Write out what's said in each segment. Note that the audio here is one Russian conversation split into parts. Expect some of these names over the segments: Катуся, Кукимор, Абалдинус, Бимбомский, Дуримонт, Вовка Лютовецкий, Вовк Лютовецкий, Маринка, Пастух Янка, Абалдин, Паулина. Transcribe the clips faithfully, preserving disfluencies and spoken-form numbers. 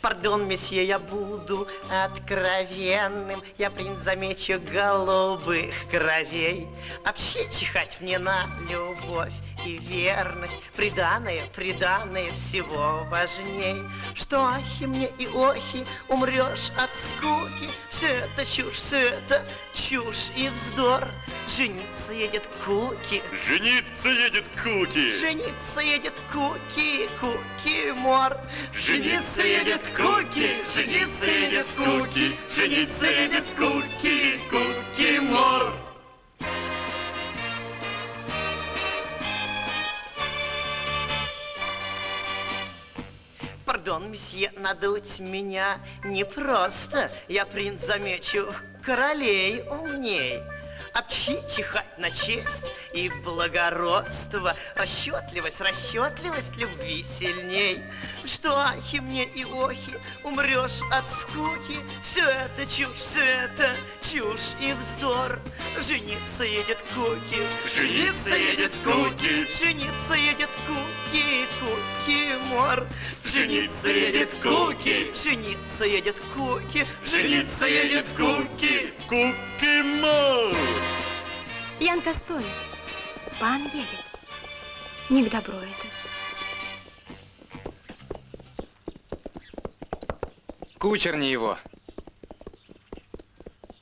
Пардон, месье, я буду откровенным. Я принц, замечу, голубых кровей. Вообще чихать мне на любовь и верность. Приданое, приданое всего важней. Что ахи мне и охи, умрешь от скуки. Все это чушь, все это чушь и вздор. Жениться едет Куки. Жениться едет Куки. Жениться едет Куки, Кукимор. Жениться едет Куки, жениться едет Куки, жениться едет Куки, Кукимор. Пардон, месье, надуть меня непросто. Я принц, замечу, королей умней. Обчи чихать на честь и благородство. Расчетливость, расчетливость любви сильней. Что ахи мне и охи, умрешь от скуки. Все это чушь, все это чушь и вздор. Жениться едет Куки. Жениться едет Куки. Жениться едет Куки, Кукимор. Жениться едет Куки. Жениться едет Куки. Жениться едет Куки, Кукимор. Янка, стой! Пан едет. Не к добру это. Кучер не его.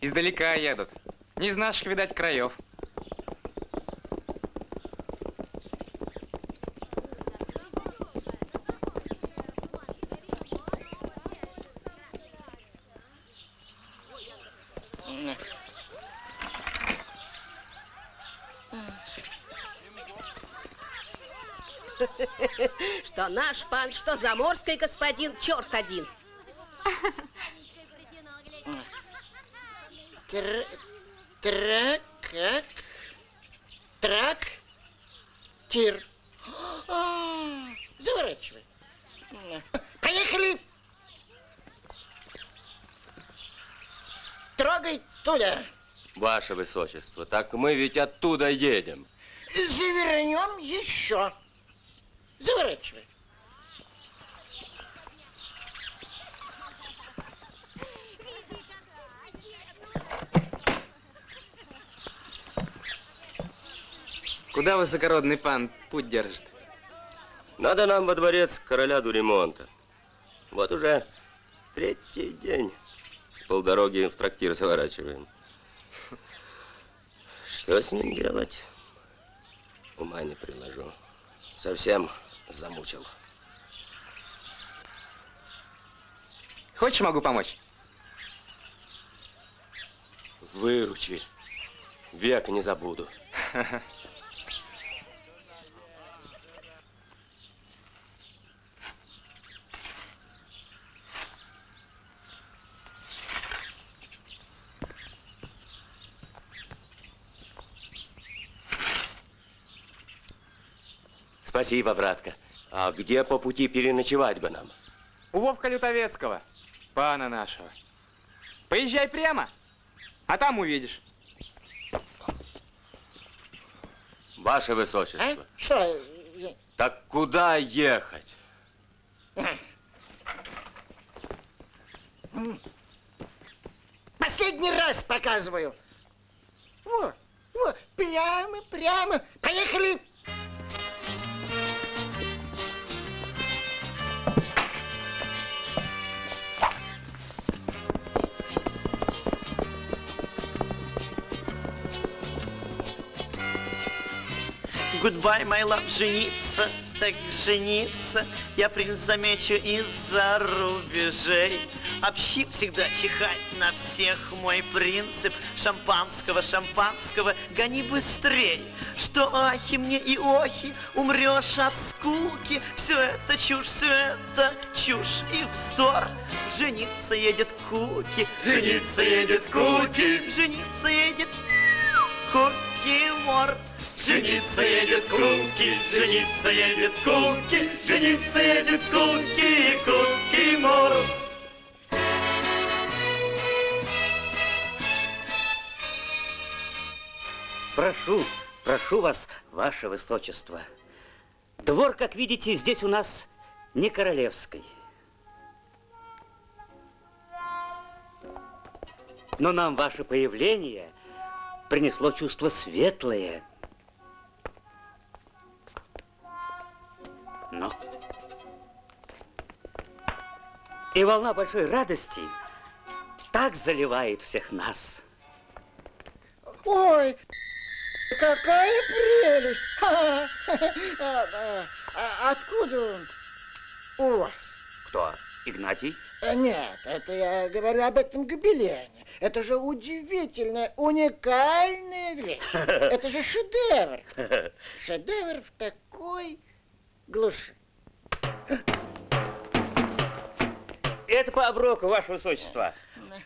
Издалека едут. Не из наших, видать, краев. Что наш пан, что заморский господин, черт один. Трак, трак, тир. Заворачивай. Поехали. Трогай туда. Ваше высочество, так мы ведь оттуда едем. Завернем еще. Заворачивай. Куда высокородный пан путь держит? Надо нам во дворец короля Дуримонта. Вот уже третий день с полдороги в трактир заворачиваем. Что с ним делать? Ума не приложу. Совсем замучил. Хочешь, могу помочь? Выручи. Век не забуду. Спасибо, братка. А где по пути переночевать бы нам? У Вовка Лютовецкого, пана нашего. Поезжай прямо, а там увидишь. Ваше высочество. А? Что? Так куда ехать? Последний раз показываю. Вот, вот, прямо, прямо. Поехали. Goodbye, my love, жениться, так жениться. Я принц, замечу, из-за рубежей. Общи всегда чихать на всех мой принцип. Шампанского, шампанского, гони быстрей. Что ахи мне и охи, умрешь от скуки. Все это чушь, все это чушь и вздор. Жениться едет Куки. Жениться едет Куки. Жениться едет Кукимор. Жениться едет Куки, жениться едет Куки, жениться едет Куки, Кукимор. Прошу, прошу вас, ваше высочество. Двор, как видите, здесь у нас не королевский. но нам ваше появление принесло чувство светлое. Но. И волна большой радости так заливает всех нас. Ой, какая прелесть! Откуда он у вас? Кто? Игнатий? Нет, это я говорю об этом гобелене. Это же удивительная, уникальная вещь. Это же шедевр. Шедевр в такой глуши. Это по оброку, ваше высочество.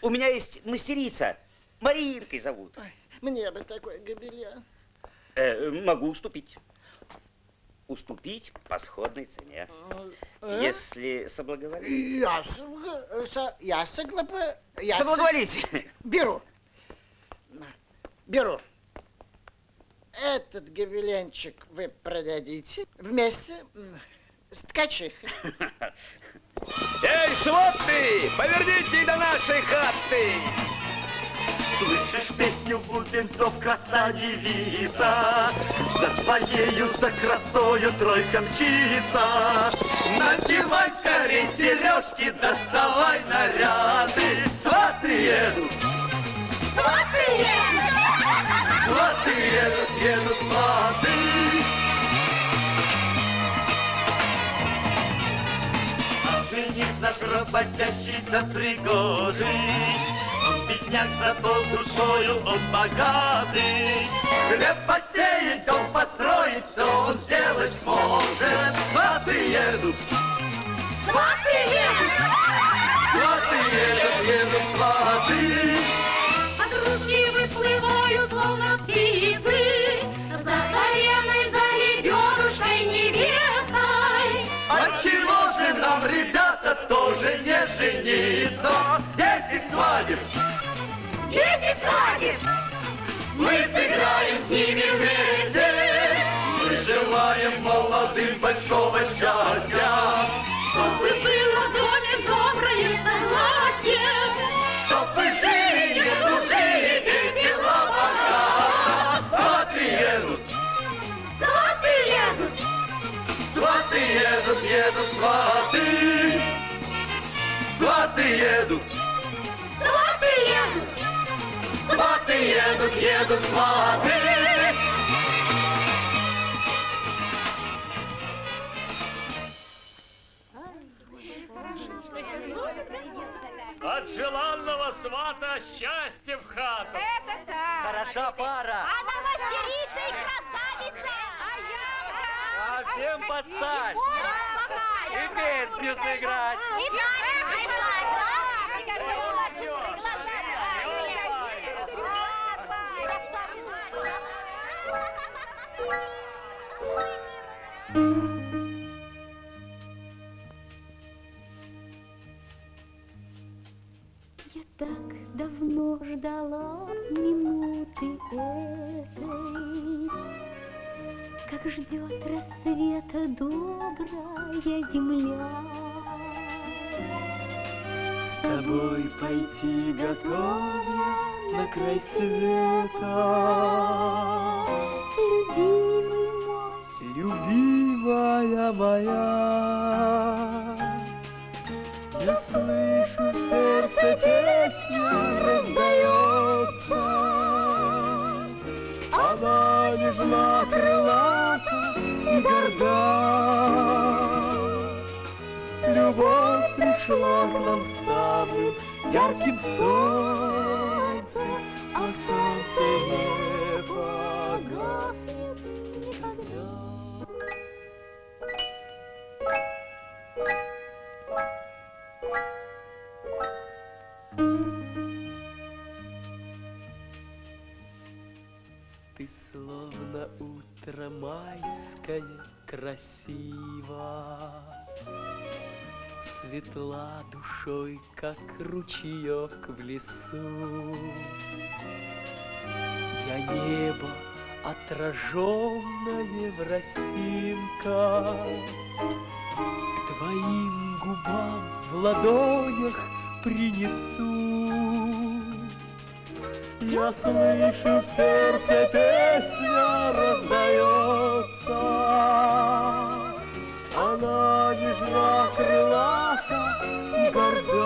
У меня есть мастерица. Маринкой зовут. Ой, мне бы такой гобелен. Э, могу уступить. Уступить по сходной цене. А? Если соблаговолите. Я, со, я согласен. Соблаговолите. Со, беру. Беру. Этот гобеленчик вы продадите вместе с ткачихой. Эй, сваты, поверните до нашей хаты! Слышишь песню бубенцов, краса девица, за твоею, за красою тройка мчится. Надевай скорей сережки, доставай наряды. Сваты едут! Сваты едут! Сваты едут, едут сваты! А жених наш работящий, да пригожий, бедняк за полдушою, он богатый. Хлеб посеять, дом построить, все он сделать сможет. Сваты едут! Сваты едут! Сваты едут, едут сваты! От руки выплывают, словно птицы, за царевной, за лебедушкой невестой. Отчего же нам, ребята, тоже не жениться? Десять свадеб! Десять свадеб! Мы сыграем с ними вместе. Мы желаем молодым большого счастья, чтобы было в доме доброе согласие, чтобы жили, не душили, весело пока. Сваты едут! Сваты едут! Сваты едут, едут сваты! Сваты едут! Сваты едут! Сваты едут, едут сваты! От желанного свата счастье в хату! Это так! Хороша пара! Она мастерица и красавица! А я... А всем подстать! И песню сыграть! И песню сыграть! Я так давно ждала минуты этой, как ждет рассвета добрая земля. С тобой пойти готов я на край света. Любимая моя, я слышу, в сердце песня раздается. Она нежна, крылата и горда. Любовь пришла к нам самым ярким солнцем, а солнце не погаснет. Ты словно утро майское красива, светла душой, как ручеек в лесу. Я небо отраженное в росинках, твоим губам в ладонях принесу. Я слышу, в сердце песня раздается. Она нежна, крылата и горда.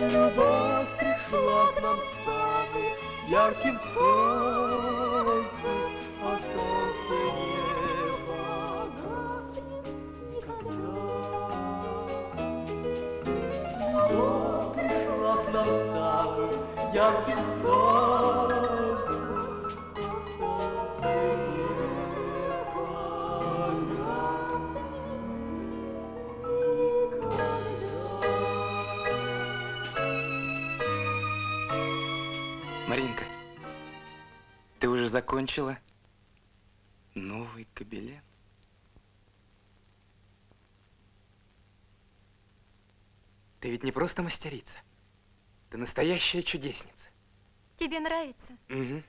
Любовь пришла к нам с самым ярким солнцем, а солнце не погасло никогда. Любовь пришла к нам с самым ярким солнцем. Маринка, ты уже закончила новый гобелен? Ты ведь не просто мастерица, ты настоящая чудесница. Тебе нравится? Угу.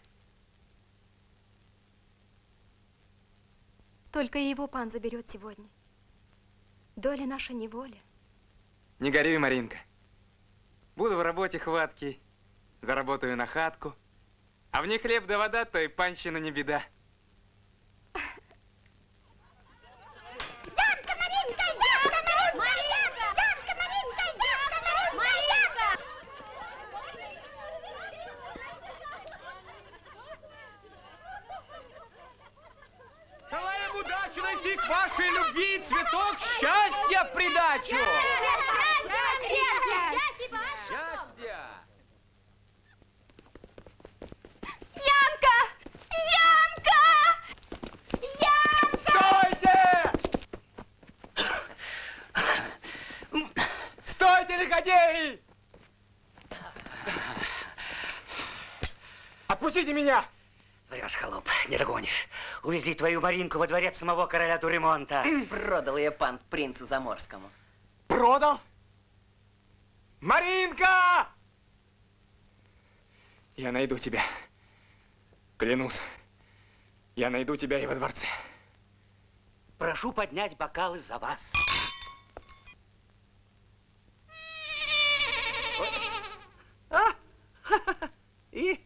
Только его пан заберет сегодня. Доля наша неволя. Не горюй, Маринка. Буду в работе хваткий. Заработаю на хатку, а в ней хлеб да вода, то и панщина не беда. Янка, Маринка, Янка, Маринка, Маринка, Янка, Маринка, Янка, Маринка, Маринка! Желаем удачи найти к вашей любви и цветок счастья в придачу! Отпустите меня! Врешь, холоп, не догонишь. Увезли твою Маринку во дворец самого короля Дуримонта. Продал ее пан принцу Заморскому. Продал? Маринка! Я найду тебя. Клянусь. Я найду тебя и во дворце. Прошу поднять бокалы за вас. И,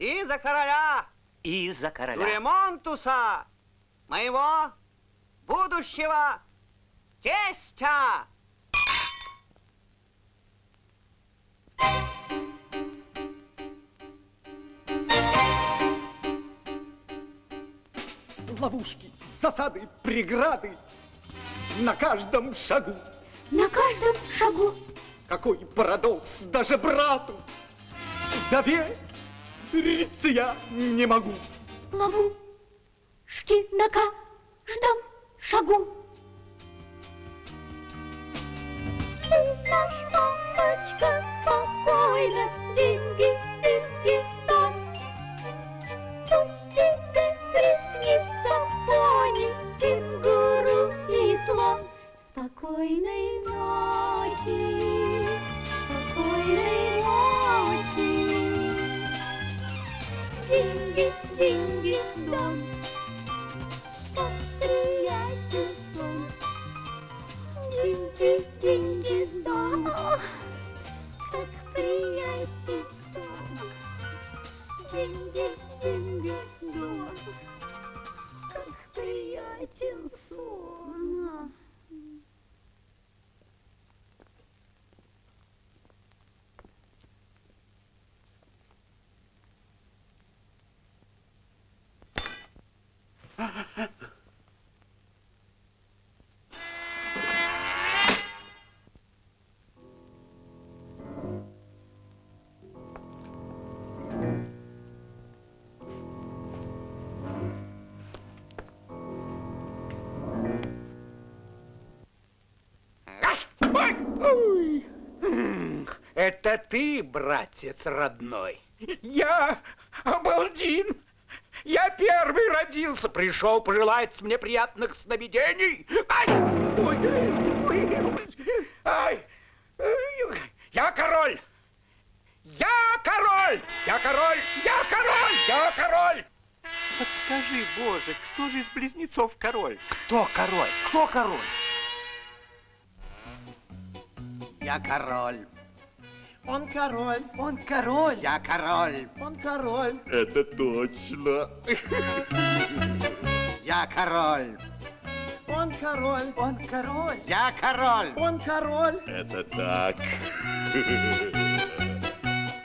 и за короля, и за короля Дуримонтуса, моего будущего тестя. Ловушки, засады, преграды на каждом шагу. На каждом шагу. Какой парадокс даже брату! Довериться я не могу. Ловушки на каждом шагу. Наша мамочка спокойно деньги передай. Пусть тебе приснится пони, кенгуру и слон. Спокойной ночи, спокойной ночи. Динги, динги, дон, как приятен сон. Динги, динги, дон, как приятен сон. Динги, динги, дон, как приятен сон. Это ты, братец родной? Я Абалдин. Я первый родился, пришел пожелать мне приятных сновидений. Ай! Ой! Ай! Я король! Я король! Я король! Я король! Я король! Подскажи, Боже, кто же из близнецов король? Кто король? Кто король? Я король. Он король. Он король. Я король. Он король. Это точно. Я король. Он король. Он король. Я король. Он король. Это так.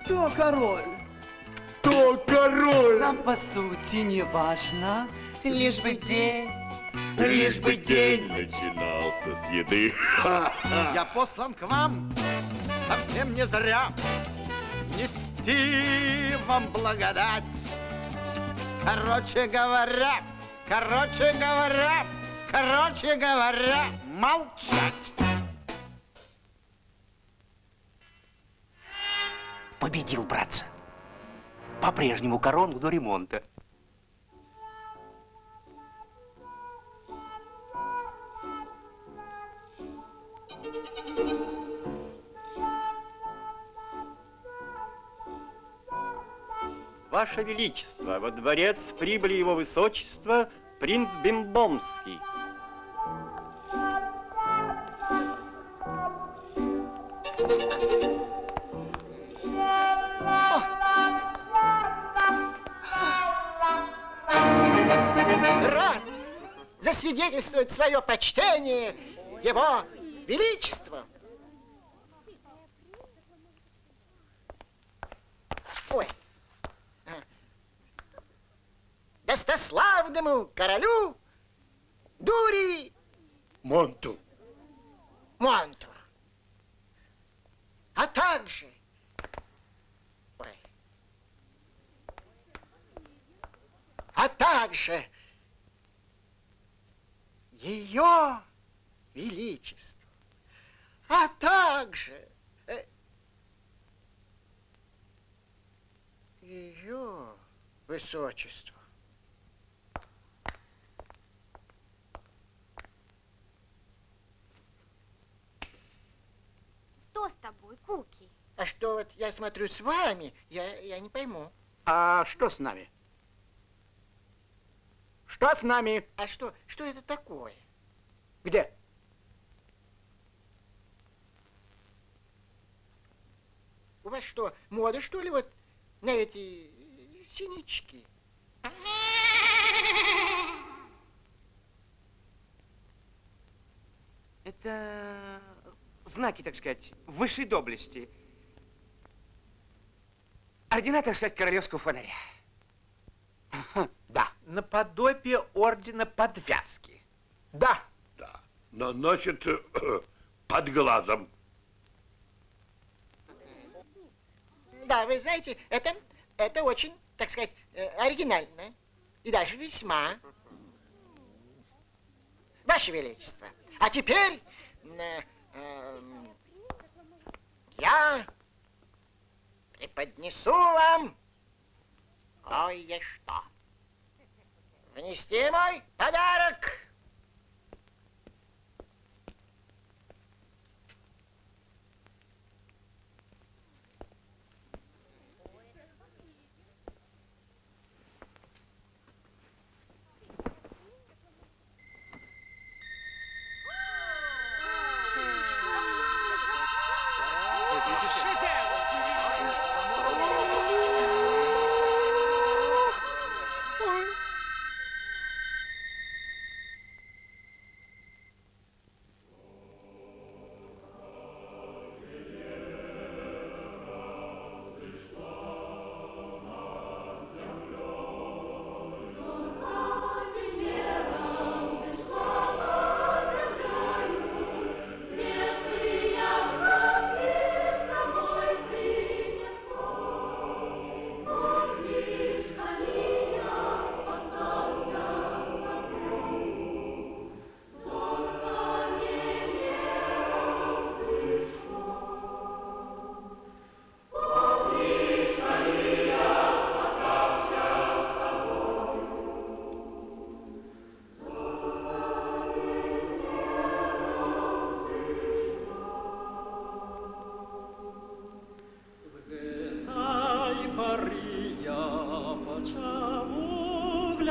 Кто король? Кто король? Нам по сути не важно, лишь бы день. Лишь бы день начинался с еды. Я послан к вам, совсем не зря, нести вам благодать. Короче говоря, короче говоря, короче говоря, молчать. Победил, братцы. По-прежнему коронку до ремонта. Ваше Величество, во дворец прибыли его высочество принц Бимбомский. Рад засвидетельствовать свое почтение его величеству. Ой. Достославному королю Дури... Монту. Монту. А также... Ой. А также... Ее величество, а также... Э, ее высочество. Что с тобой, Куки? А что вот я смотрю с вами, я, я не пойму. А что с нами? Что с нами? А что, что это такое? Где? У вас что, мода, что ли, вот на эти синячки? Это знаки, так сказать, высшей доблести. Ордена, так сказать, королевского фонаря. Да. Наподобие ордена подвязки. Да. Да. Но носит под глазом. Да, вы знаете, это, это очень, так сказать, оригинально. И даже весьма. Ваше Величество, а теперь э, э, я преподнесу вам кое-что. Внести мой подарок.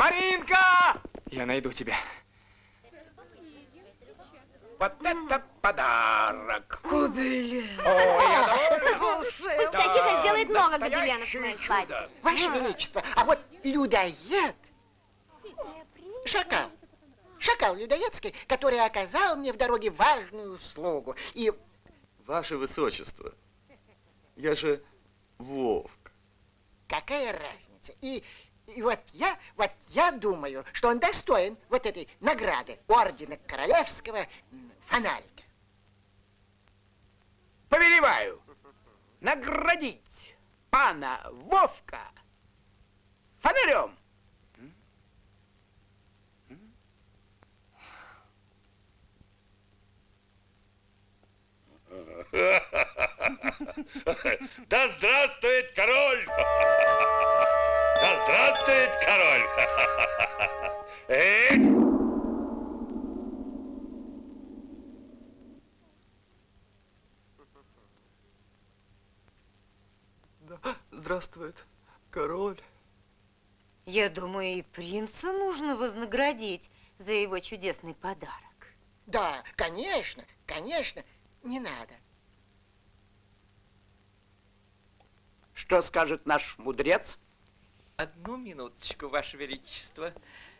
Маринка! Я найду тебя. Вот это подарок! Кобеле! Ой, я должен! Пустачиха сделает много гобеленов на свадьбе. Ваше Величество, а вот людоед, шакал, шакал людоедский, который оказал мне в дороге важную услугу и... Ваше Высочество, я же Вовк. Какая разница? И... И вот я, вот я думаю, что он достоин вот этой награды ордена королевского фонарика. Повелеваю наградить пана Вовка фонарем. Да здравствует король! Да здравствует король! Эх! Да, здравствует король. Я думаю, и принца нужно вознаградить за его чудесный подарок. Да, конечно, конечно, не надо. Что скажет наш мудрец? Одну минуточку, Ваше Величество.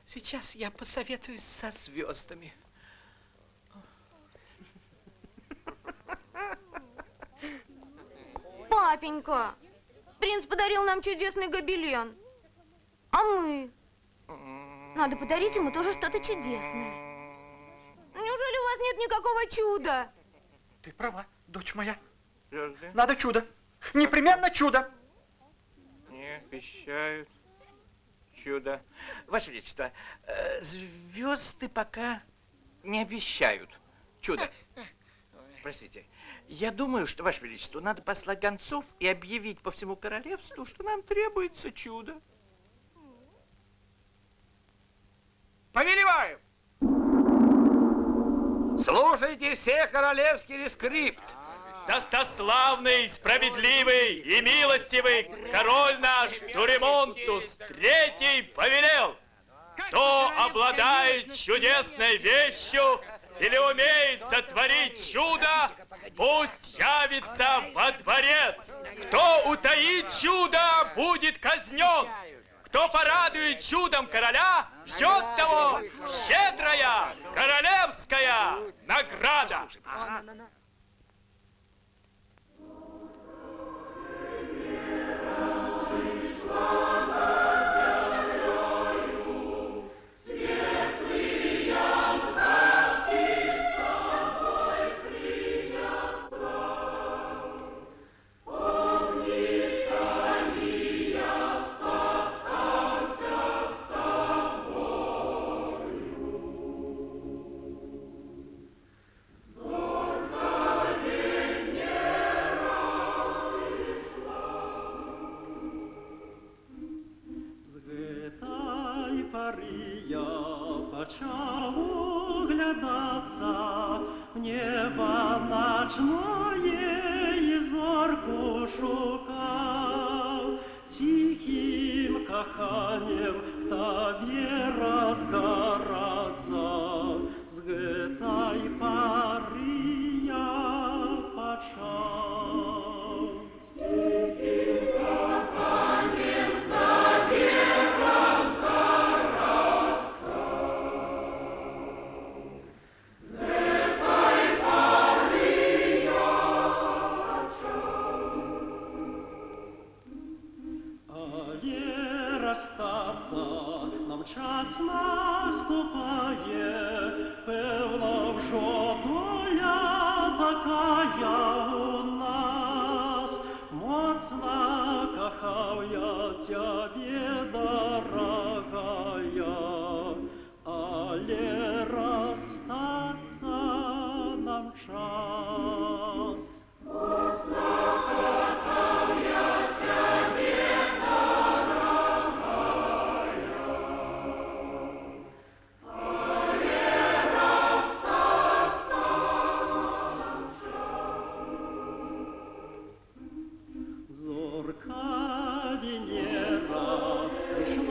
Сейчас я посоветуюсь со звездами. Папенька, принц подарил нам чудесный гобелен. А мы? Надо подарить ему тоже что-то чудесное. Неужели у вас нет никакого чуда? Ты права, дочь моя. Надо чудо. Непременно чудо. Мне обещают чудо. Ваше Величество, звезды пока не обещают чудо. Простите. Я думаю, что, Ваше Величество, надо послать гонцов и объявить по всему королевству, что нам требуется чудо. Повелеваю! Слушайте все королевский рескрипт. Достославный, справедливый и милостивый король наш Дуримонтус третий повелел, кто обладает чудесной вещью или умеет сотворить чудо, пусть явится во дворец. Кто утаит чудо, будет казнен. Кто порадует чудом короля, ждет того щедрая королевская награда. Венера,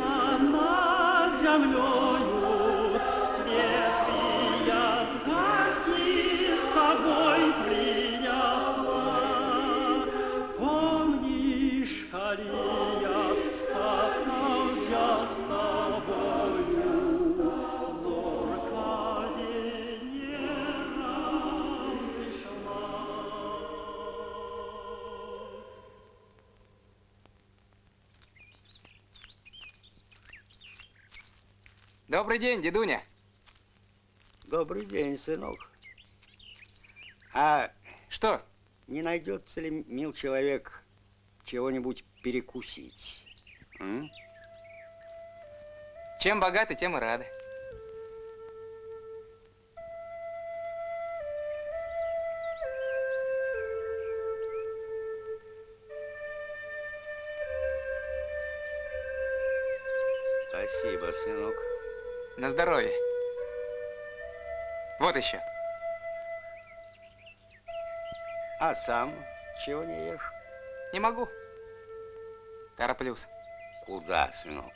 Добрый день, дедуня. Добрый день, сынок. А что? Не найдется ли, мил человек, чего-нибудь перекусить? М? Чем богаты, тем и рады. Спасибо, сынок. На здоровье. Вот еще. А сам чего не ешь? Не могу. Тороплюсь. Куда, сынок?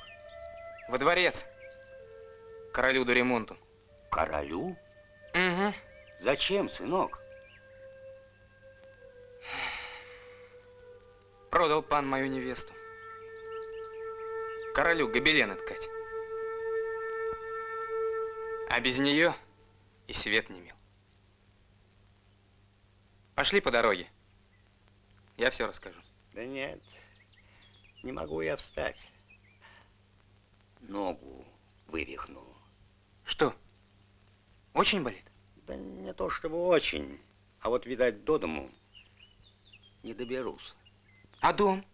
Во дворец. Королю Дуримонту. Королю? Угу. Зачем, сынок? Продал пан мою невесту. Королю гобелен ткать. А без нее и свет не мил. Пошли по дороге. Я все расскажу. Да нет, не могу я встать. Ногу вывихнул. Что? Очень болит? Да не то чтобы очень, а вот, видать, до дому не доберусь. А дом?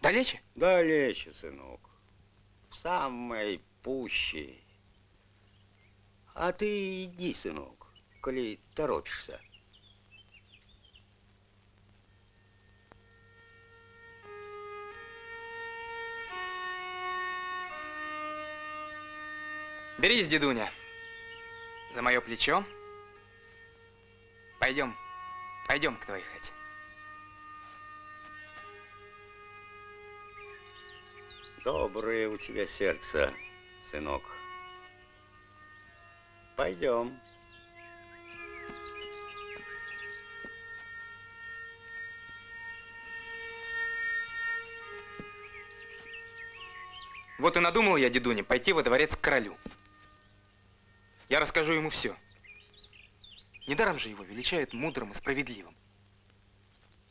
Далече? Далече, сынок. В самой пуще. А ты иди, сынок, коли торопишься. Берись, дедуня, за мое плечо. Пойдем, пойдем к твоей хате. Доброе у тебя сердце, сынок. Пойдем. Вот и надумал я, дедуня, пойти во дворец к королю. Я расскажу ему все. Недаром же его величают мудрым и справедливым.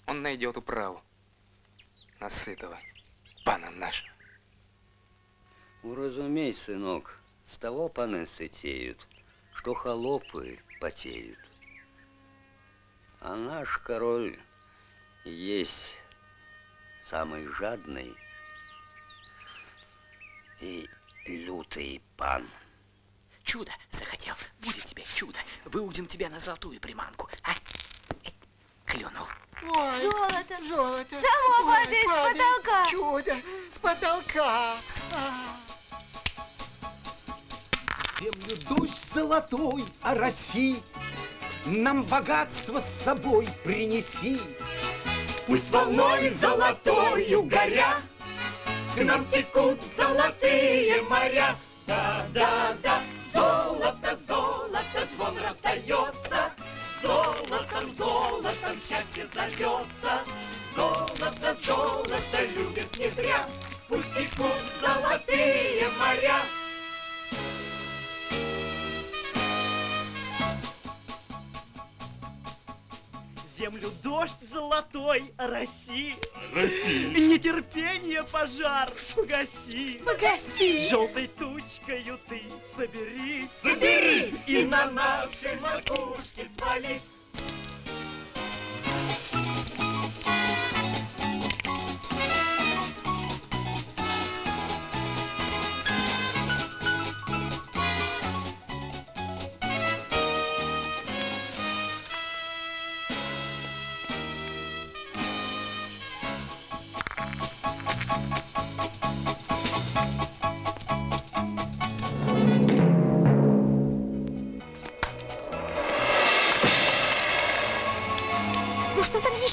Он найдет управу на сытого пана нашего. Уразумей, сынок, с того паны сытеют, что холопы потеют. А наш король есть самый жадный и лютый пан. Чудо захотел. Будет тебе чудо. Выудим тебя на золотую приманку. А? Клюнул. Ой, золото, золото. Само падает с потолка. Чудо с потолка. А-а-а. Землю дождь золотой ороси, нам богатство с собой принеси. Пусть волной золотою горя, к нам текут золотые моря. Да, да, да, золото, золото, звон раздается. Золотом, золотом счастье зальется. Золото, золото любит не зря, пусть текут золотые моря. Землю дождь золотой роси, роси. Нетерпение пожар погаси, погаси. Желтой тучкою ты соберись, соберись, и, и на нашей макушке свались.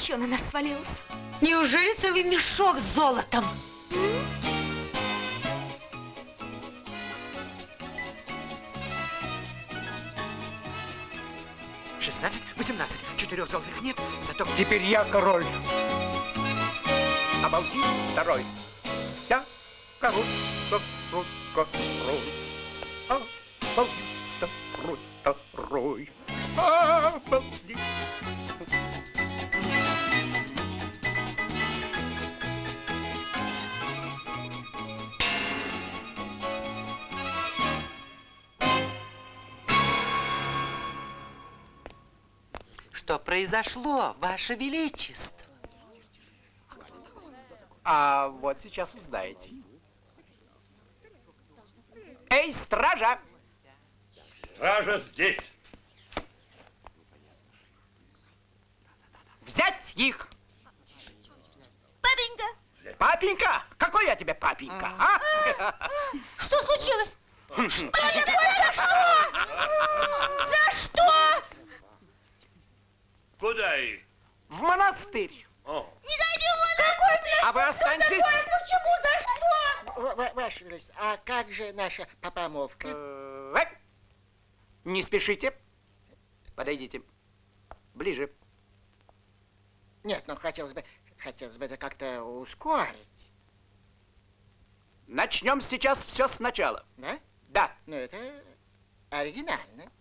На нас свалилось. Неужели целый мешок с золотом? шестнадцать, восемнадцать, четырех золотых нет, зато... Теперь я король. обалдин второй. Я круто, круто, круто, обалдин круто, второй. Обалдин. Что произошло, Ваше Величество? А вот сейчас узнаете. Эй, стража! Стража здесь! Взять их! Папенька! Папенька! Какой я тебе папенька, а? а? а? Что случилось? Что такое прошло? За что? Куда их? В монастырь. О. Не дойдем в монастырь! А вы останьтесь! Почему? За что? Ваше Величество, а как же наша помолвка? Не спешите. Подойдите. Ближе. Нет, ну хотелось бы, хотелось бы это как-то ускорить. Начнем сейчас все сначала. Да? Да. Ну это оригинально.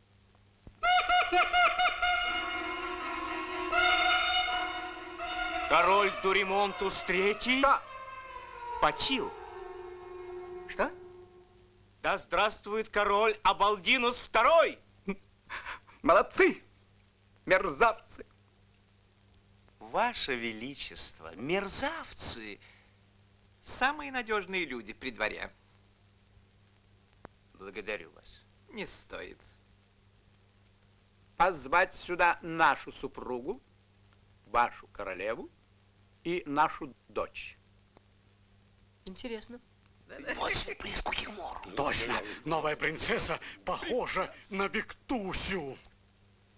Король Дуримонтус третий. Что? Почил. Что? Да здравствует король Абалдинус второй. Молодцы, мерзавцы. Ваше Величество, мерзавцы. Самые надежные люди при дворе. Благодарю вас. Не стоит. Позвать сюда нашу супругу, вашу королеву и нашу дочь. Интересно. Вот сюрприз Кукимору. Точно. Новая принцесса похожа на Виктусю.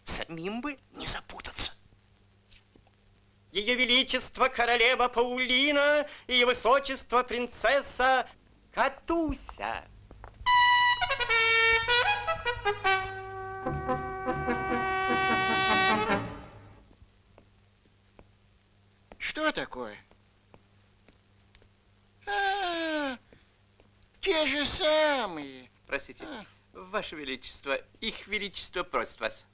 Самим бы не запутаться. Ее Величество королева Паулина и Ее Высочество принцесса Катуся. Что такое? А-а-а, те же самые. Простите, а. Ваше Величество, их Величество просит вас.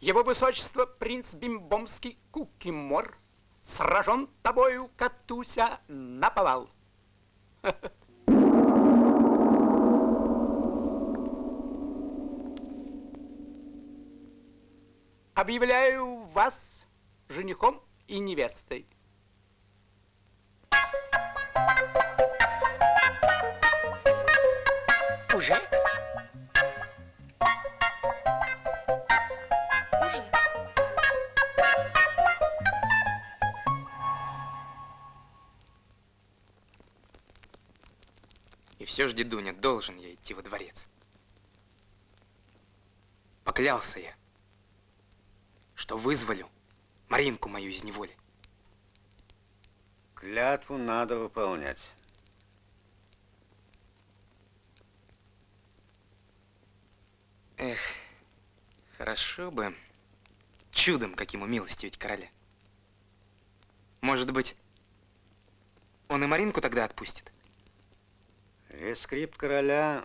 Его Высочество принц Бимбомский Кукимор сражен тобою, Катуся, наповал. Объявляю вас женихом и невестой. Уже? Уже. И все ж, дедуня, должен я идти во дворец. Поклялся я, что вызволю Маринку мою из неволи. Клятву надо выполнять. Эх, хорошо бы чудом каким умилостивить короля. Может быть, он и Маринку тогда отпустит? Рескрипт короля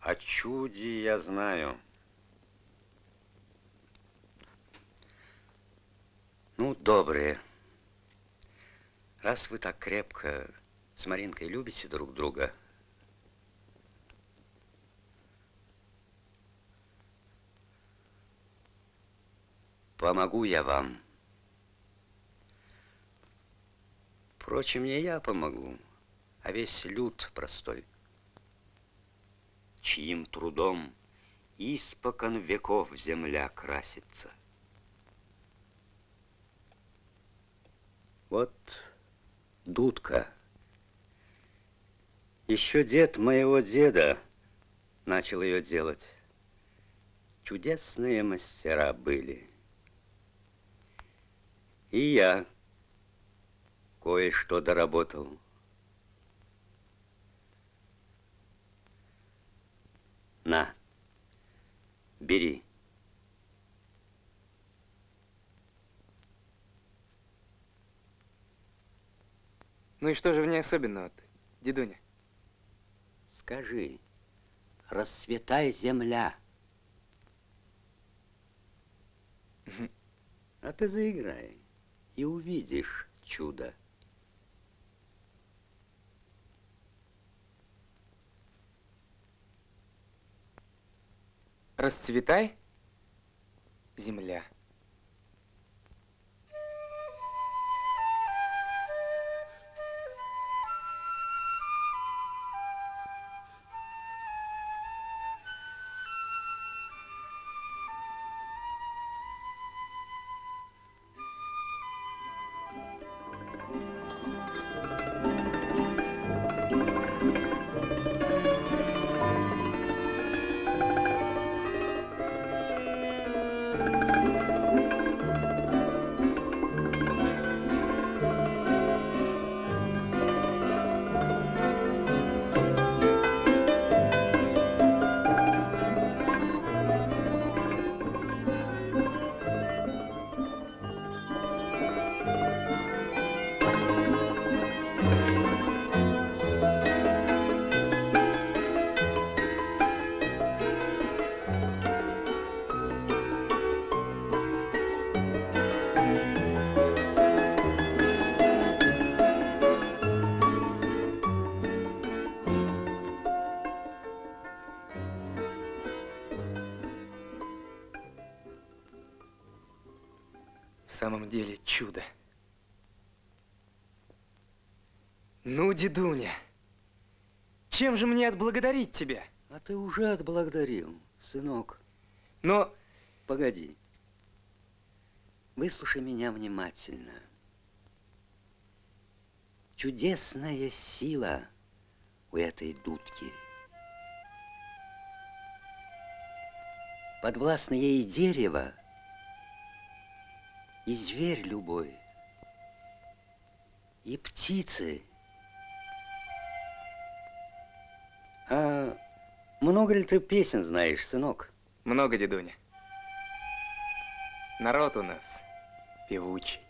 о чуде я знаю. Ну, добрые, раз вы так крепко с Маринкой любите друг друга, помогу я вам. Впрочем, не я помогу, а весь люд простой, чьим трудом испокон веков земля красится. Вот дудка. Еще дед моего деда начал ее делать. Чудесные мастера были. И я кое-что доработал. На, Бери. Ну и что же в ней особенного-то, дедуня? Скажи, расцветай земля. А ты заиграй, и увидишь чудо. Расцветай, земля. В самом деле чудо. Ну, дедуня, чем же мне отблагодарить тебя? А ты уже отблагодарил, сынок. Но... Погоди. Выслушай меня внимательно. Чудесная сила у этой дудки. Подвластно ей дерево, и зверь любой, и птицы. А много ли ты песен знаешь, сынок? Много, дедуня. Народ у нас певучий.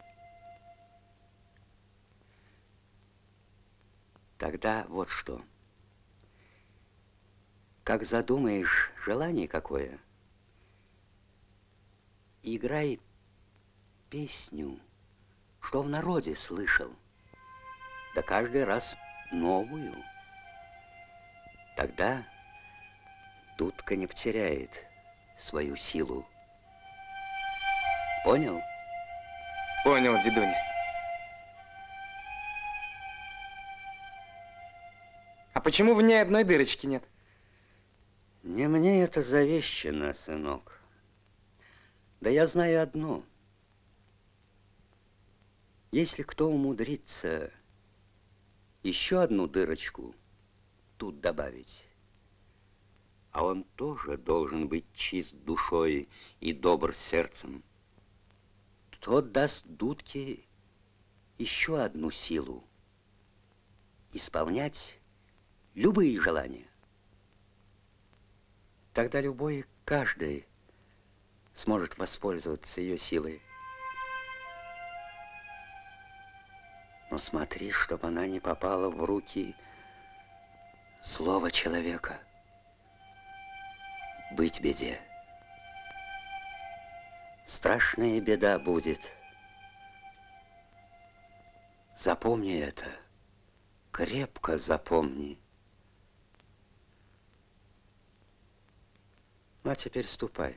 Тогда вот что. Как задумаешь желание какое, играй песню, что в народе слышал, да каждый раз новую. Тогда дудка не потеряет свою силу. Понял? Понял, дедуня. А почему в ней одной дырочки нет? Не мне это завещено, сынок. Да я знаю одно. Если кто умудрится еще одну дырочку тут добавить, а он тоже должен быть чист душой и добр сердцем, тот даст дудке еще одну силу исполнять любые желания. Тогда любой и каждый сможет воспользоваться ее силой. Но смотри, чтобы она не попала в руки злого человека. Быть беде. Страшная беда будет. Запомни это. Крепко запомни. А теперь ступай.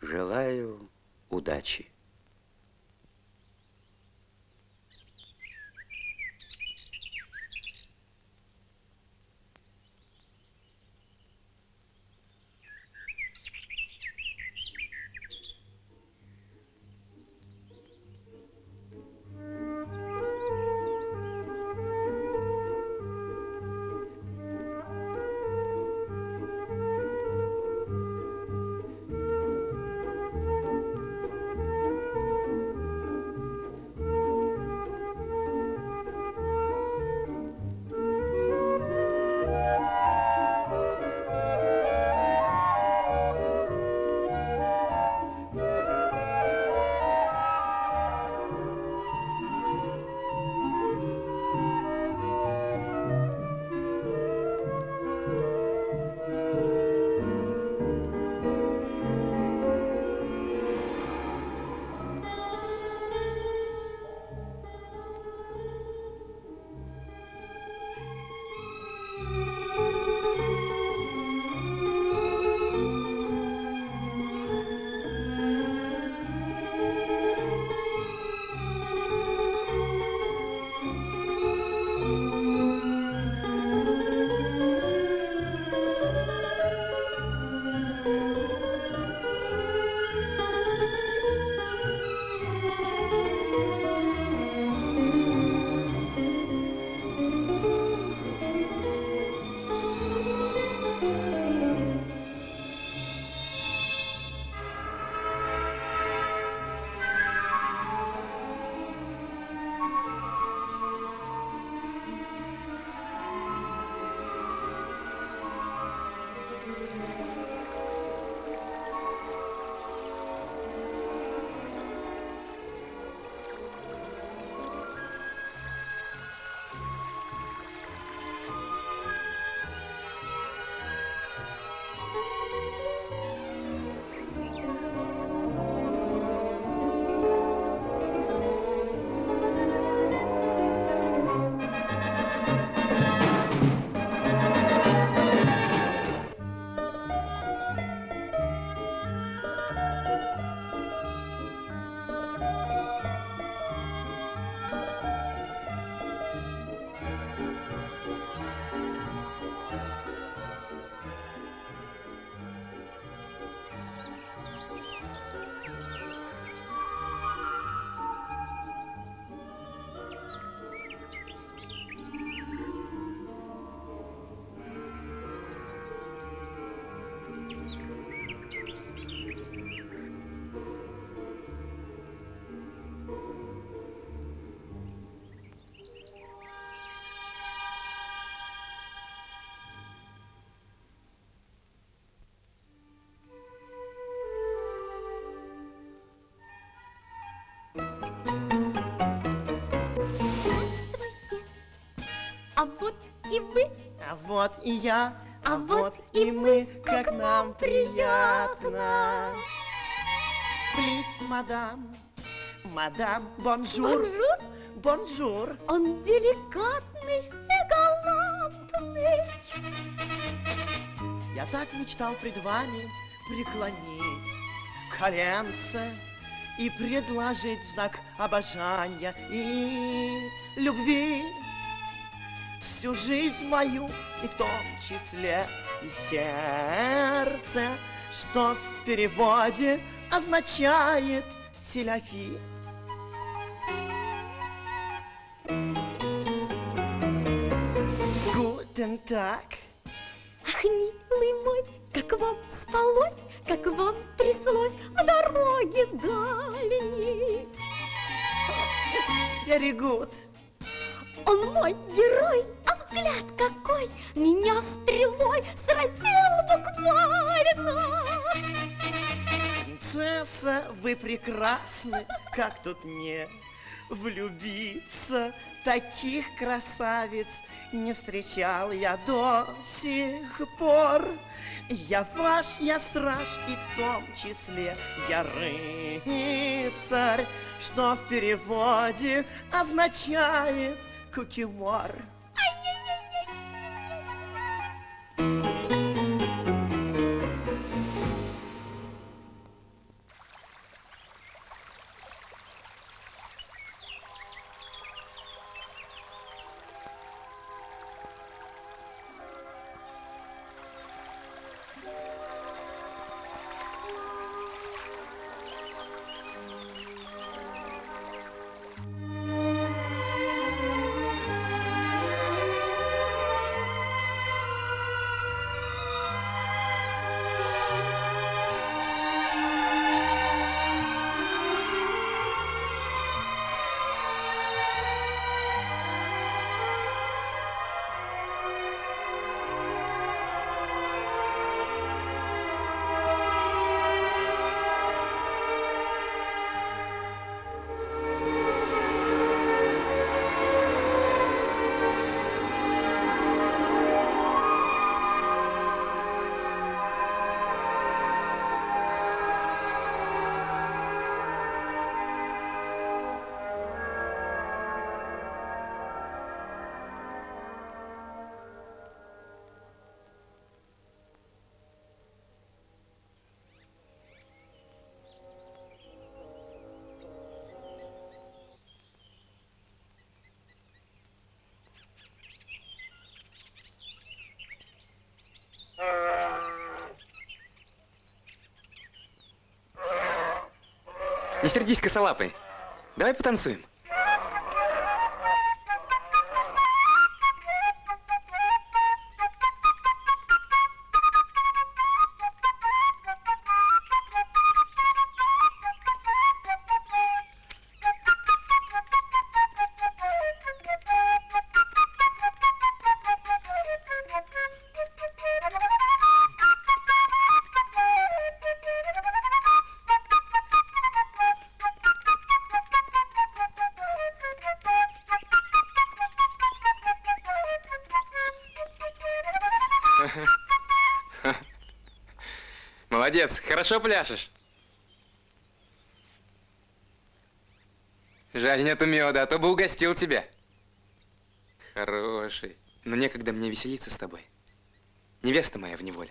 Желаю удачи. вот и я, а, а вот и мы, как нам приятно. Плиц, мадам, мадам, бонжур. Бонжур? Бонжур. Он деликатный и галантный. Я так мечтал пред вами преклонить коленце и предложить знак обожания и любви всю жизнь мою, и в том числе и сердце, что в переводе означает селяфи. Гутен так. Ах, милый мой, как вам спалось, как вам тряслось в дороге дальней. Берегут. Он мой герой, а взгляд какой меня стрелой сразил буквально. Принцесса, вы прекрасны, как тут не влюбиться. Таких красавиц не встречал я до сих пор. Я ваш, я страж, и в том числе я рыцарь, что в переводе означает Кукимор. Не сердись, косолапый. Давай потанцуем. Молодец, хорошо пляшешь. Жаль, нету меда, а то бы угостил тебя. Хороший. Но некогда мне веселиться с тобой. Невеста моя в неволе.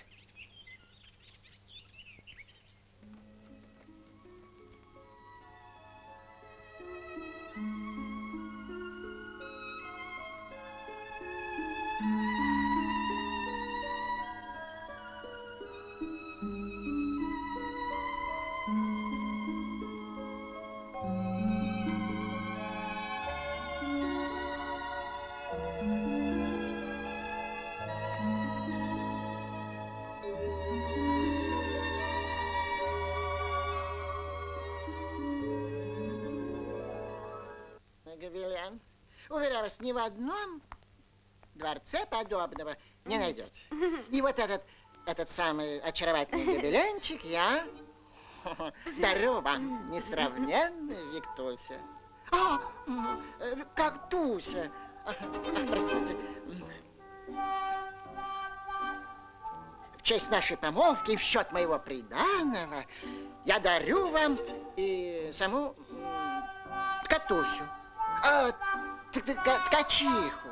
Вас ни в одном дворце подобного не найдете. И вот этот, этот самый очаровательный гобеленчик я дарю вам, несравненный Виктуся. А, как Туся. Простите. в честь нашей помолвки, в счет моего приданого, я дарю вам и саму Катусю, а, ткачиху.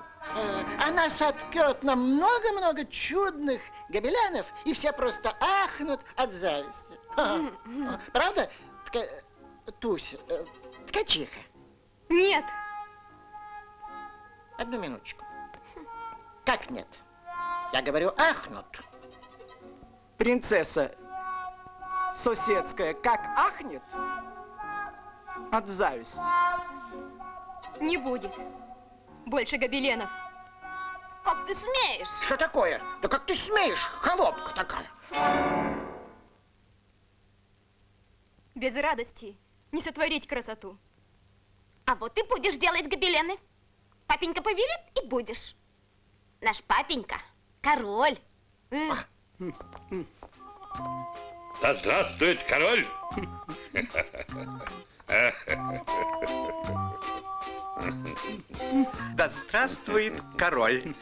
Она соткет нам много-много чудных гобелянов, и все просто ахнут от зависти. Правда, Туся, ткачиха? Нет. Одну минуточку. Как нет? Я говорю, ахнут. Принцесса соседская как ахнет от зависти. Не будет больше гобеленов. Как ты смеешь? Что такое? Да как ты смеешь, холопка такая? Без радости не сотворить красоту. А вот ты будешь делать гобелены. Папенька повелит, и будешь. Наш папенька король. Да здравствует король! Да здравствует король!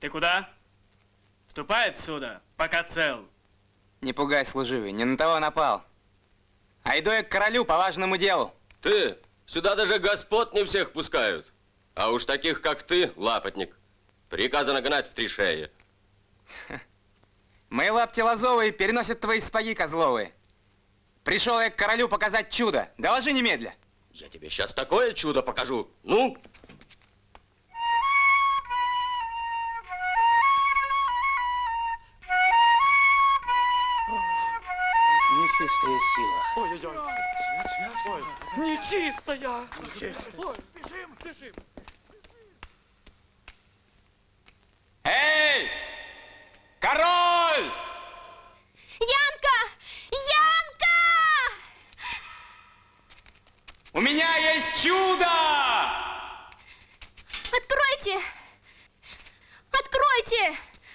Ты куда? Ступай отсюда, пока цел. Не пугай, служивый, не на того напал. А иду я к королю по важному делу. Ты, сюда даже господ не всех пускают. А уж таких, как ты, лапотник, приказано гнать в три шеи. Мои лапти лазовые переносят твои спаги козловые. Пришел я к королю показать чудо. Доложи немедля. Я тебе сейчас такое чудо покажу. Ну? Нечистая сила. Ой, ой, ой. Нечистая! Ой, бежим, бежим! Эй! Король! Янка! Янка! У меня есть чудо! Откройте! Откройте!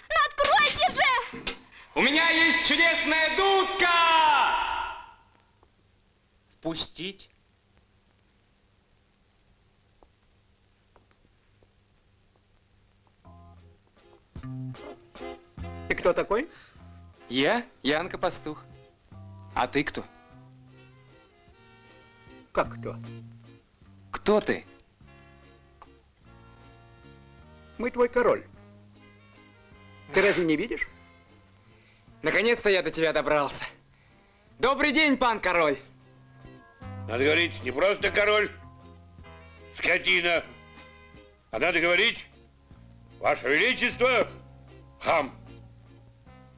Ну, откройте же! У меня есть чудесная дудка! Впустить? Ты кто такой? Я Янка Пастух. А ты кто? Как кто? Кто ты? Мы твой король. Ты разве не видишь? Наконец-то я до тебя добрался. Добрый день, пан король. Надо говорить не просто король, скотина, а надо говорить, ваше величество, хам.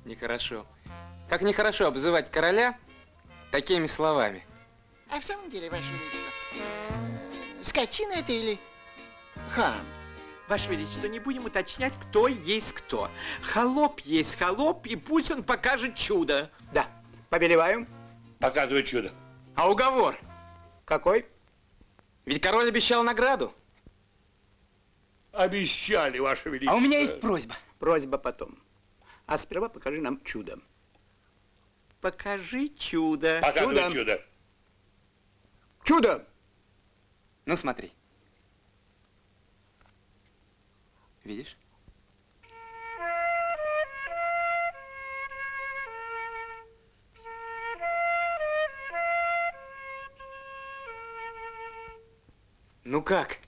Нехорошо. Как нехорошо обзывать короля такими словами. А в самом деле, ваше величество, скотина это или хам? Ваше Величество, не будем уточнять, кто есть кто. Холоп есть холоп, и пусть он покажет чудо. Да, повелеваю. Показывай чудо. А уговор? Какой? Ведь король обещал награду. Обещали, Ваше Величество. А у меня есть просьба. Просьба потом. А сперва покажи нам чудо. Покажи чудо. Показывай чудо. Чудо! Ну, смотри. Видишь? Ну как?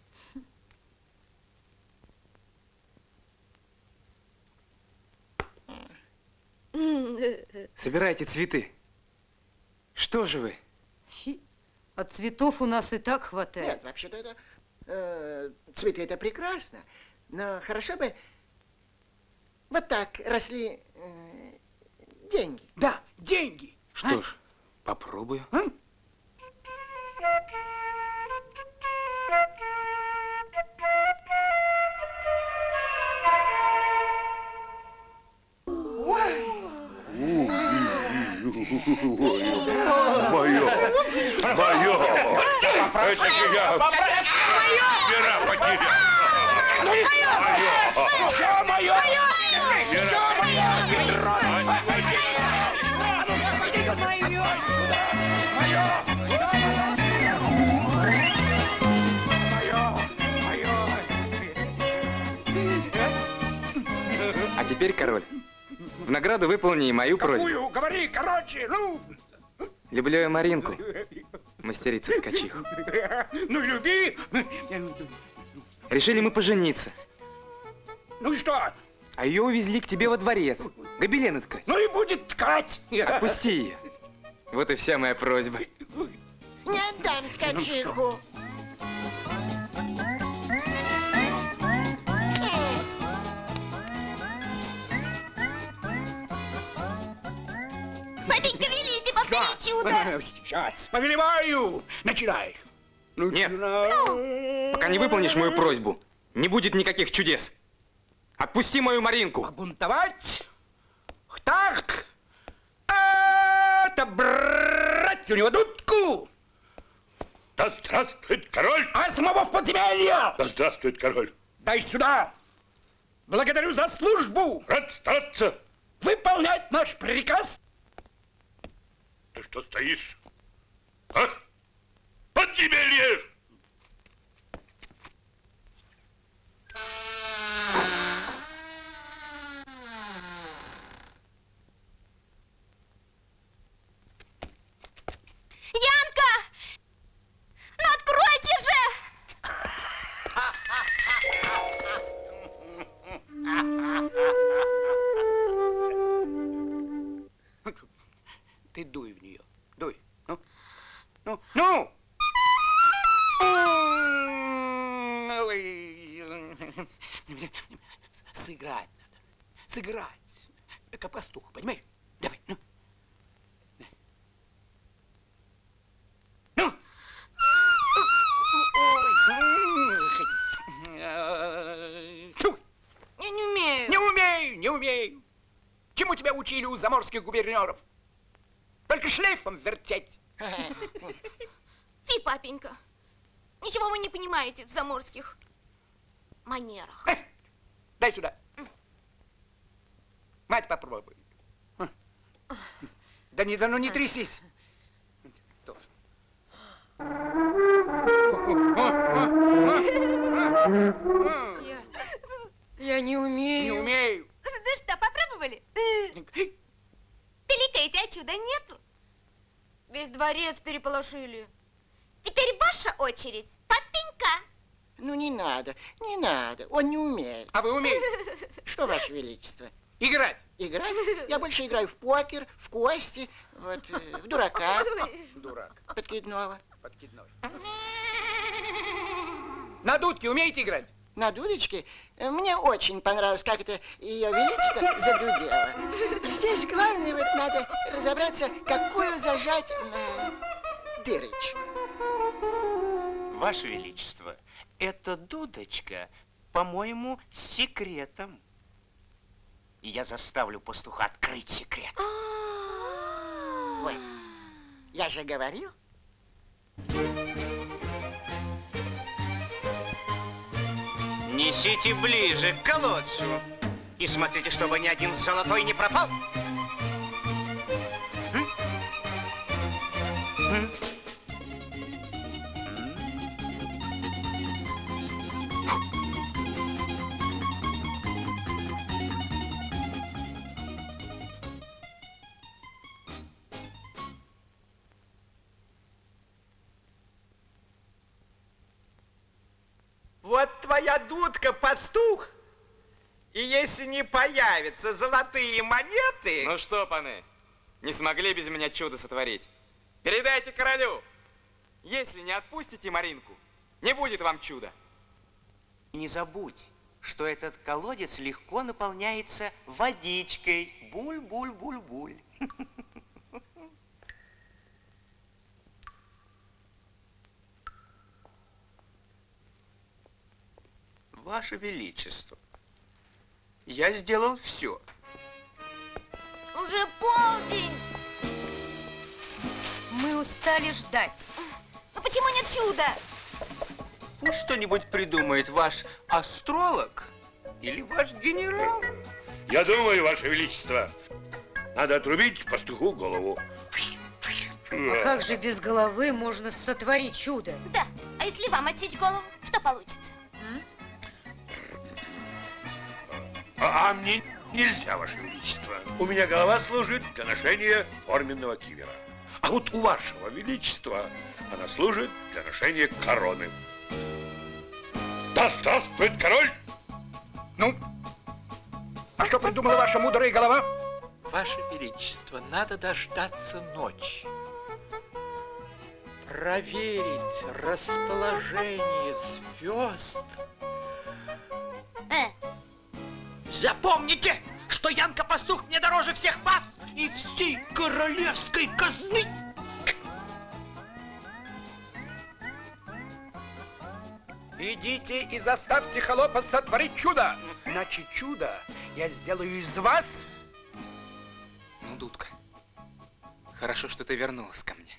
Собирайте цветы. Что же вы? Фи. А цветов у нас и так хватает. Нет, вообще-то это... Э, цветы это прекрасно. Но хорошо бы вот так росли э, деньги. Да, деньги. Что а? ж, попробую. А? Ой. Мое! Мое! Это тебя! Вера потерял! Мое! Все мое! Все мое! Мое! Мое! А теперь, король, в награду выполни мою Какую? просьбу. Говори, короче, ну! Люблю я Маринку, мастерицу ткачиху. Ну, люби! Решили мы пожениться. Ну и что? А ее увезли к тебе во дворец, гобелены ткать. Ну и будет ткать! Отпусти ее. Вот и вся моя просьба. Не отдам ткачиху. Папенька, вели, ты повтори чудо! Сейчас, повелеваю! Начинай! Нет, ну. Пока не выполнишь мою просьбу, не будет никаких чудес. Отпусти мою Маринку! Побунтовать? Так! Отобрать у него дудку! Да здравствует король! А самого в подземелье! Да здравствует король! Дай сюда! Благодарю за службу! Рад стараться! Выполнять наш приказ! Ты что стоишь? А? Подземелье! Янка! Ну откройте же! Ты дуй в нее, дуй, ну, ну, ну! Сыграть надо, сыграть, как пастух, понимаешь? Давай, ну! Не, не умею. Не умею, не умею. Чему тебя учили у заморских губернаторов? Только шлейфом вертеть. Фи, папенька, ничего вы не понимаете в заморских манерах. Э, дай сюда. Мать попробует. Да не, да ну не трясись. Я, я не умею. Не умею. Ну что, попробовали? Пиликайте, а чуда нету. Весь дворец переполошили. Теперь ваша очередь, папенька. Ну не надо, не надо, он не умеет. А вы умеете? Что, ваше величество? Играть. Играть? Я больше играю в покер, в кости, вот, в дурака. Дурак. Подкидного. Подкидного. На дудке умеете играть? На дудочке? Мне очень понравилось, как это ее величество задудело. Здесь главное, вот надо разобраться, какую зажать э, дырочку. Ваше величество, эта дудочка, по-моему, с секретом. И я заставлю пастуха открыть секрет. Ой, я же говорил. Несите ближе к колодцу и смотрите, чтобы ни один золотой не пропал. М? М? Вот твоя дудка, пастух, и если не появятся золотые монеты... Ну что, паны, не смогли без меня чудо сотворить. Передайте королю, если не отпустите Маринку, не будет вам чуда. Не забудь, что этот колодец легко наполняется водичкой. Буль-буль-буль-буль. Ваше величество, я сделал все. Уже полдень. стали ждать. А почему нет чуда? Ну, что-нибудь придумает ваш астролог или ваш генерал. Я думаю, ваше величество, надо отрубить пастуху голову. А как же без головы можно сотворить чудо? Да, а если вам отсечь голову, что получится? А, а мне нельзя, ваше величество. У меня голова служит для ношения форменного кивера. А вот у вашего величества она служит для ношения короны. Да здравствует король! Ну, а что придумала ваша мудрая голова? Ваше величество, надо дождаться ночи. Проверить расположение звезд. Запомните, что Янка-пастух мне дороже всех вас и всей королевской казны. Идите и заставьте холопа сотворить чудо. Иначе чудо я сделаю из вас. Ну, Дудка, хорошо, что ты вернулась ко мне.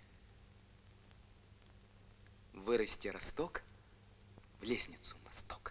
Вырасти росток в лестницу мосток.